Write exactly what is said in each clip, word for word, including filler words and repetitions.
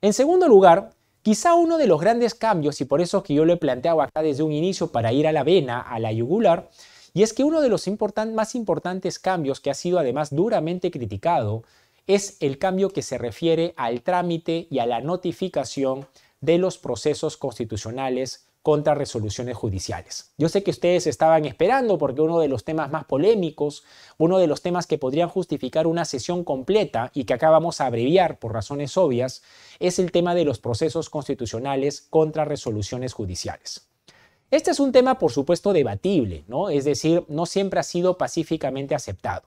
En segundo lugar, quizá uno de los grandes cambios, y por eso es que yo lo he planteado acá desde un inicio para ir a la vena, a la yugular, y es que uno de los importan- más importantes cambios que ha sido además duramente criticado es el cambio que se refiere al trámite y a la notificación de los procesos constitucionales contra resoluciones judiciales. Yo sé que ustedes estaban esperando porque uno de los temas más polémicos, uno de los temas que podrían justificar una sesión completa y que acá vamos a abreviar por razones obvias, es el tema de los procesos constitucionales contra resoluciones judiciales. Este es un tema, por supuesto, debatible, ¿no? Es decir, no siempre ha sido pacíficamente aceptado.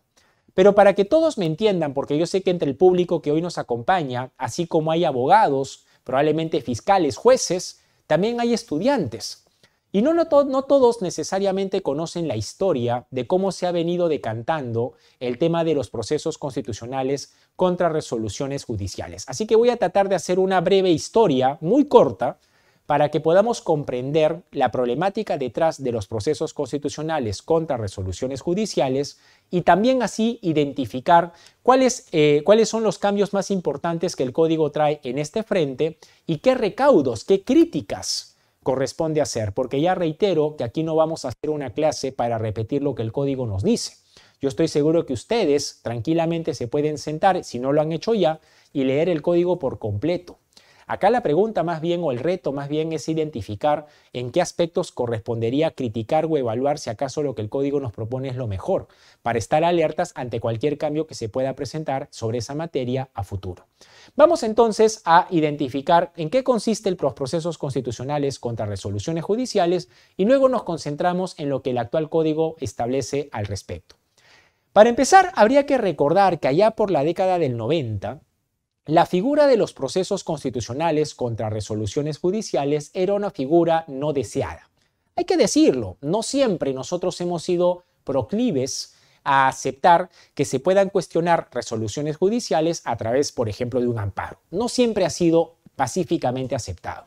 Pero para que todos me entiendan, porque yo sé que entre el público que hoy nos acompaña, así como hay abogados, probablemente fiscales, jueces, también hay estudiantes. Y no, no, to- no todos necesariamente conocen la historia de cómo se ha venido decantando el tema de los procesos constitucionales contra resoluciones judiciales. Así que voy a tratar de hacer una breve historia, muy corta, para que podamos comprender la problemática detrás de los procesos constitucionales contra resoluciones judiciales y también así identificar cuáles, eh, cuáles son los cambios más importantes que el Código trae en este frente y qué recaudos, qué críticas corresponde hacer, porque ya reitero que aquí no vamos a hacer una clase para repetir lo que el Código nos dice. Yo estoy seguro que ustedes tranquilamente se pueden sentar, si no lo han hecho ya, y leer el Código por completo. Acá la pregunta más bien, o el reto más bien, es identificar en qué aspectos correspondería criticar o evaluar si acaso lo que el Código nos propone es lo mejor, para estar alertas ante cualquier cambio que se pueda presentar sobre esa materia a futuro. Vamos entonces a identificar en qué consisten los procesos constitucionales contra resoluciones judiciales y luego nos concentramos en lo que el actual Código establece al respecto. Para empezar, habría que recordar que allá por la década del noventa, la figura de los procesos constitucionales contra resoluciones judiciales era una figura no deseada. Hay que decirlo, no siempre nosotros hemos sido proclives a aceptar que se puedan cuestionar resoluciones judiciales a través, por ejemplo, de un amparo. No siempre ha sido pacíficamente aceptado.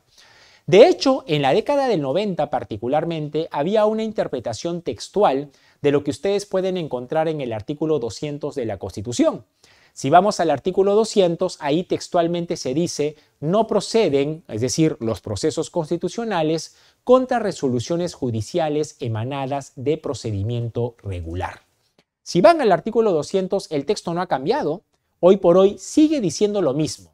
De hecho, en la década del noventa particularmente, había una interpretación textual de lo que ustedes pueden encontrar en el artículo doscientos de la Constitución. Si vamos al artículo doscientos, ahí textualmente se dice no proceden, es decir, los procesos constitucionales contra resoluciones judiciales emanadas de procedimiento regular. Si van al artículo doscientos, el texto no ha cambiado. Hoy por hoy sigue diciendo lo mismo.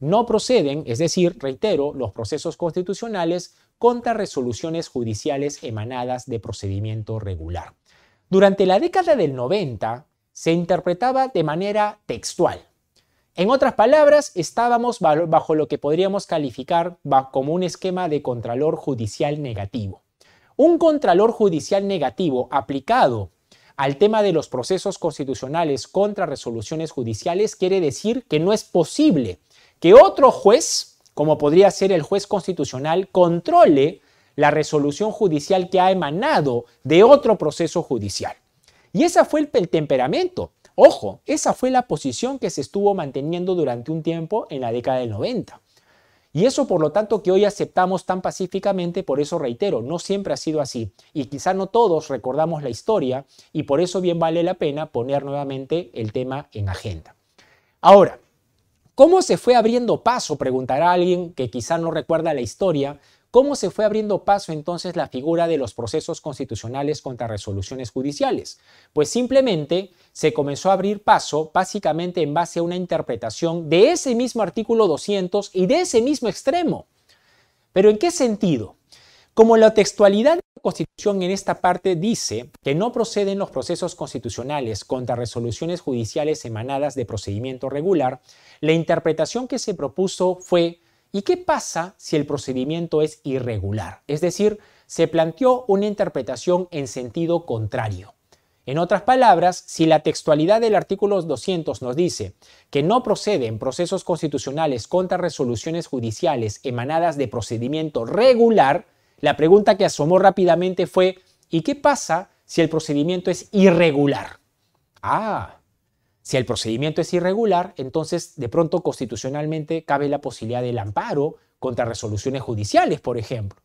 No proceden, es decir, reitero, los procesos constitucionales contra resoluciones judiciales emanadas de procedimiento regular. Durante la década del noventa, se interpretaba de manera textual. En otras palabras, estábamos bajo lo que podríamos calificar como un esquema de contralor judicial negativo. Un contralor judicial negativo aplicado al tema de los procesos constitucionales contra resoluciones judiciales quiere decir que no es posible que otro juez, como podría ser el juez constitucional, controle la resolución judicial que ha emanado de otro proceso judicial. Y ese fue el temperamento. Ojo, esa fue la posición que se estuvo manteniendo durante un tiempo en la década del noventa. Y eso, por lo tanto, que hoy aceptamos tan pacíficamente, por eso reitero, no siempre ha sido así. Y quizá no todos recordamos la historia y por eso bien vale la pena poner nuevamente el tema en agenda. Ahora, ¿cómo se fue abriendo paso? Preguntará alguien que quizá no recuerda la historia. ¿Cómo se fue abriendo paso entonces la figura de los procesos constitucionales contra resoluciones judiciales? Pues simplemente se comenzó a abrir paso básicamente en base a una interpretación de ese mismo artículo doscientos y de ese mismo extremo. ¿Pero en qué sentido? Como la textualidad de la Constitución en esta parte dice que no proceden los procesos constitucionales contra resoluciones judiciales emanadas de procedimiento regular, la interpretación que se propuso fue: ¿y qué pasa si el procedimiento es irregular? Es decir, se planteó una interpretación en sentido contrario. En otras palabras, si la textualidad del artículo doscientos nos dice que no proceden procesos constitucionales contra resoluciones judiciales emanadas de procedimiento regular, la pregunta que asomó rápidamente fue: ¿y qué pasa si el procedimiento es irregular? Ah, Si el procedimiento es irregular, entonces de pronto constitucionalmente cabe la posibilidad del amparo contra resoluciones judiciales, por ejemplo.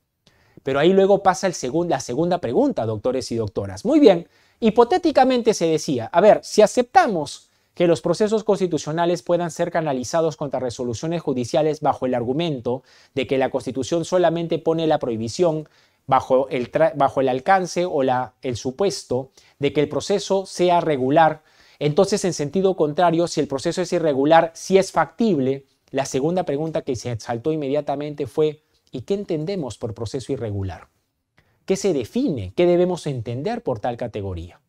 Pero ahí luego pasa el segun, la segunda pregunta, doctores y doctoras. Muy bien, hipotéticamente se decía, a ver, si aceptamos que los procesos constitucionales puedan ser canalizados contra resoluciones judiciales bajo el argumento de que la Constitución solamente pone la prohibición bajo el, bajo el alcance o la, el supuesto de que el proceso sea regular. Entonces, en sentido contrario, si el proceso es irregular, si es factible, la segunda pregunta que se saltó inmediatamente fue ¿y qué entendemos por proceso irregular? ¿Qué se define? ¿Qué debemos entender por tal categoría?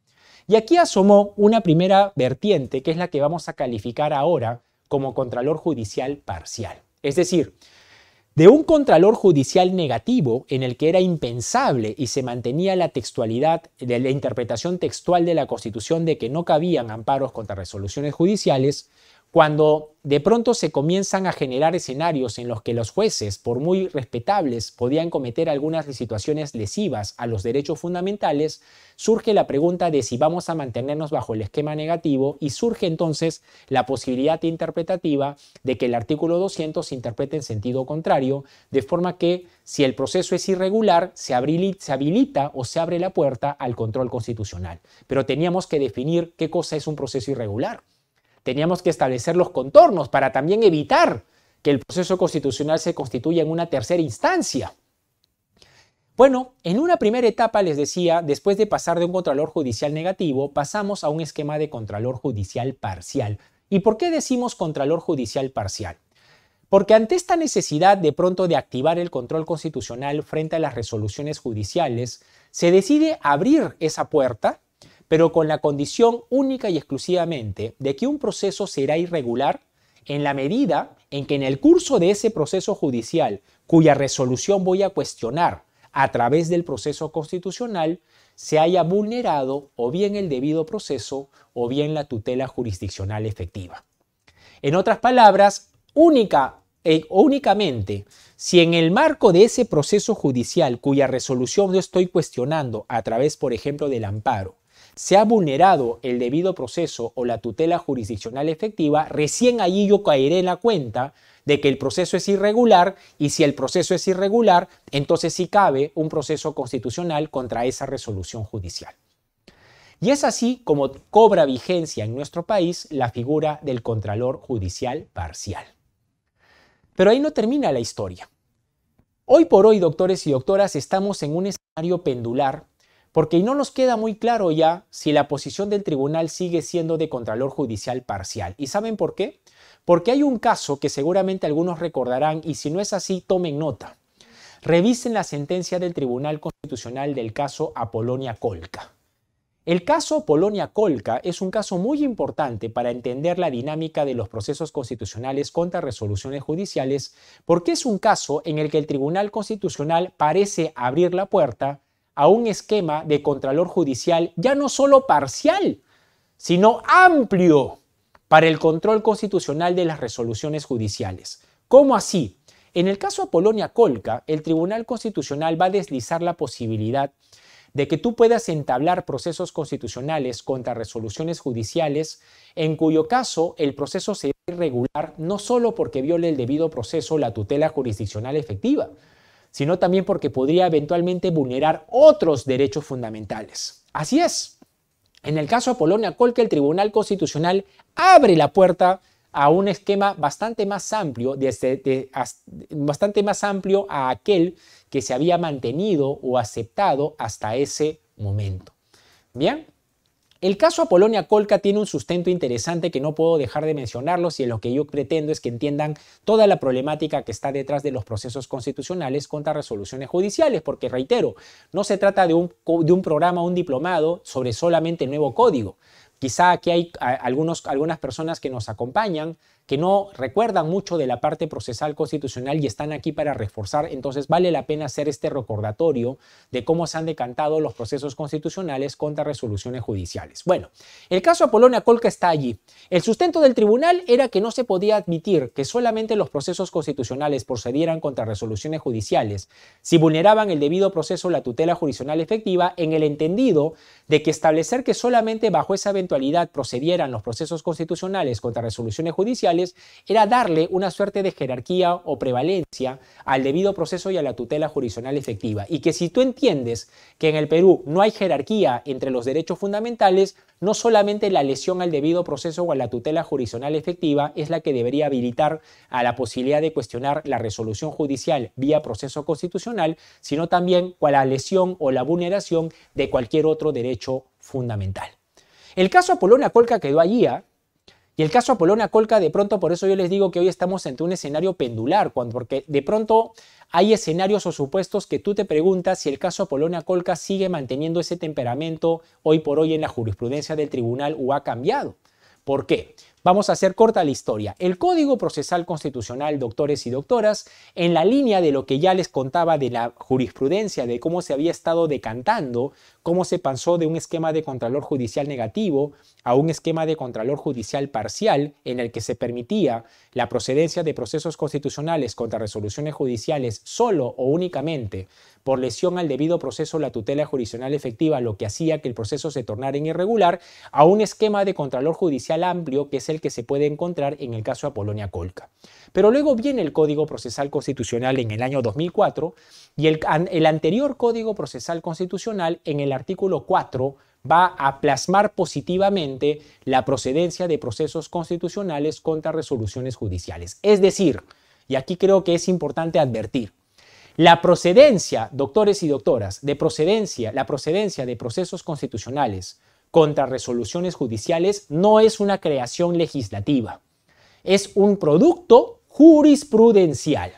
Y aquí asomó una primera vertiente, que es la que vamos a calificar ahora como contralor judicial parcial. Es decir, de un contralor judicial negativo, en el que era impensable y se mantenía la textualidad de la interpretación textual de la Constitución de que no cabían amparos contra resoluciones judiciales, cuando de pronto se comienzan a generar escenarios en los que los jueces, por muy respetables, podían cometer algunas situaciones lesivas a los derechos fundamentales, surge la pregunta de si vamos a mantenernos bajo el esquema negativo y surge entonces la posibilidad interpretativa de que el artículo doscientos se interprete en sentido contrario, de forma que si el proceso es irregular, se habilita o se abre la puerta al control constitucional. Pero teníamos que definir qué cosa es un proceso irregular. Teníamos que establecer los contornos para también evitar que el proceso constitucional se constituya en una tercera instancia. Bueno, en una primera etapa, les decía, después de pasar de un contralor judicial negativo, pasamos a un esquema de contralor judicial parcial. ¿Y por qué decimos contralor judicial parcial? Porque ante esta necesidad de pronto de activar el control constitucional frente a las resoluciones judiciales, se decide abrir esa puerta, pero con la condición única y exclusivamente de que un proceso será irregular en la medida en que en el curso de ese proceso judicial, cuya resolución voy a cuestionar a través del proceso constitucional, se haya vulnerado o bien el debido proceso o bien la tutela jurisdiccional efectiva. En otras palabras, única e únicamente si en el marco de ese proceso judicial, cuya resolución yo estoy cuestionando a través, por ejemplo, del amparo, se ha vulnerado el debido proceso o la tutela jurisdiccional efectiva, recién allí yo caeré en la cuenta de que el proceso es irregular, y si el proceso es irregular, entonces sí cabe un proceso constitucional contra esa resolución judicial. Y es así como cobra vigencia en nuestro país la figura del contralor judicial parcial. Pero ahí no termina la historia. Hoy por hoy, doctores y doctoras, estamos en un escenario pendular, porque no nos queda muy claro ya si la posición del tribunal sigue siendo de contralor judicial parcial. ¿Y saben por qué? Porque hay un caso que seguramente algunos recordarán, y si no es así, tomen nota. Revisen la sentencia del Tribunal Constitucional del caso Apolonia Ccolcca. El caso Apolonia Ccolcca es un caso muy importante para entender la dinámica de los procesos constitucionales contra resoluciones judiciales, porque es un caso en el que el Tribunal Constitucional parece abrir la puerta a un esquema de contralor judicial ya no solo parcial, sino amplio para el control constitucional de las resoluciones judiciales. ¿Cómo así? En el caso Apolonia Ccolcca, el Tribunal Constitucional va a deslizar la posibilidad de que tú puedas entablar procesos constitucionales contra resoluciones judiciales, en cuyo caso el proceso será irregular no solo porque viole el debido proceso o la tutela jurisdiccional efectiva, sino también porque podría eventualmente vulnerar otros derechos fundamentales. Así es. En el caso Apolonia Ccolcca, el Tribunal Constitucional abre la puerta a un esquema bastante más amplio, desde, de, as, bastante más amplio a aquel que se había mantenido o aceptado hasta ese momento. Bien. El caso Apolonia Ccolcca tiene un sustento interesante que no puedo dejar de mencionarlo, si lo que yo pretendo es que entiendan toda la problemática que está detrás de los procesos constitucionales contra resoluciones judiciales, porque reitero, no se trata de un, de un programa, un diplomado sobre solamente el nuevo código. Quizá aquí hay algunos, algunas personas que nos acompañan que no recuerdan mucho de la parte procesal constitucional y están aquí para reforzar, entonces vale la pena hacer este recordatorio de cómo se han decantado los procesos constitucionales contra resoluciones judiciales. Bueno, el caso Apolonia Ccolcca está allí. El sustento del tribunal era que no se podía admitir que solamente los procesos constitucionales procedieran contra resoluciones judiciales si vulneraban el debido proceso o la tutela jurisdiccional efectiva, en el entendido de que establecer que solamente bajo esa eventualidad procedieran los procesos constitucionales contra resoluciones judiciales procesales era darle una suerte de jerarquía o prevalencia al debido proceso y a la tutela jurisdiccional efectiva. Y que si tú entiendes que en el Perú no hay jerarquía entre los derechos fundamentales, no solamente la lesión al debido proceso o a la tutela jurisdiccional efectiva es la que debería habilitar a la posibilidad de cuestionar la resolución judicial vía proceso constitucional, sino también a la lesión o la vulneración de cualquier otro derecho fundamental. El caso Apolonia Ccolcca quedó allí, ¿eh? Y el caso Apolonia Ccolcca, de pronto, por eso yo les digo que hoy estamos ante un escenario pendular, porque de pronto hay escenarios o supuestos que tú te preguntas si el caso Apolonia Ccolcca sigue manteniendo ese temperamento hoy por hoy en la jurisprudencia del tribunal o ha cambiado. ¿Por qué? Vamos a hacer corta la historia. El Código Procesal Constitucional, doctores y doctoras, en la línea de lo que ya les contaba de la jurisprudencia, de cómo se había estado decantando, cómo se pasó de un esquema de contralor judicial negativo a un esquema de contralor judicial parcial, en el que se permitía la procedencia de procesos constitucionales contra resoluciones judiciales solo o únicamente por lesión al debido proceso, la tutela jurisdiccional efectiva, lo que hacía que el proceso se tornara en irregular, a un esquema de contralor judicial amplio que es el que se puede encontrar en el caso Apolonia Ccolcca. Pero luego viene el Código Procesal Constitucional en el año dos mil cuatro y el, el anterior Código Procesal Constitucional en el artículo cuatro va a plasmar positivamente la procedencia de procesos constitucionales contra resoluciones judiciales. Es decir, y aquí creo que es importante advertir, la procedencia, doctores y doctoras, de procedencia, la procedencia de procesos constitucionales contra resoluciones judiciales no es una creación legislativa, es un producto jurisprudencial.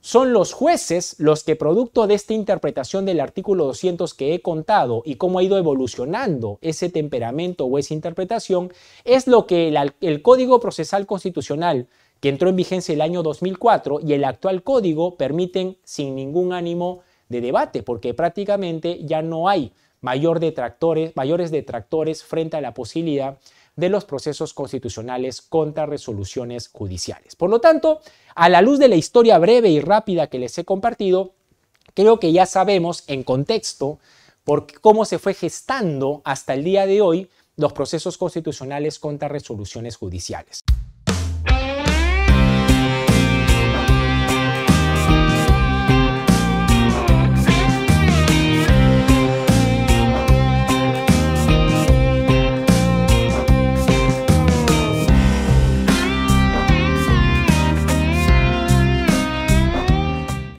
Son los jueces los que, producto de esta interpretación del artículo doscientos que he contado y cómo ha ido evolucionando ese temperamento o esa interpretación, es lo que el, el Código Procesal Constitucional que entró en vigencia el año dos mil cuatro y el actual código permiten sin ningún ánimo de debate, porque prácticamente ya no hay mayor detractores, mayores detractores frente a la posibilidad de los procesos constitucionales contra resoluciones judiciales. Por lo tanto, a la luz de la historia breve y rápida que les he compartido, creo que ya sabemos en contexto por cómo se fue gestando hasta el día de hoy los procesos constitucionales contra resoluciones judiciales.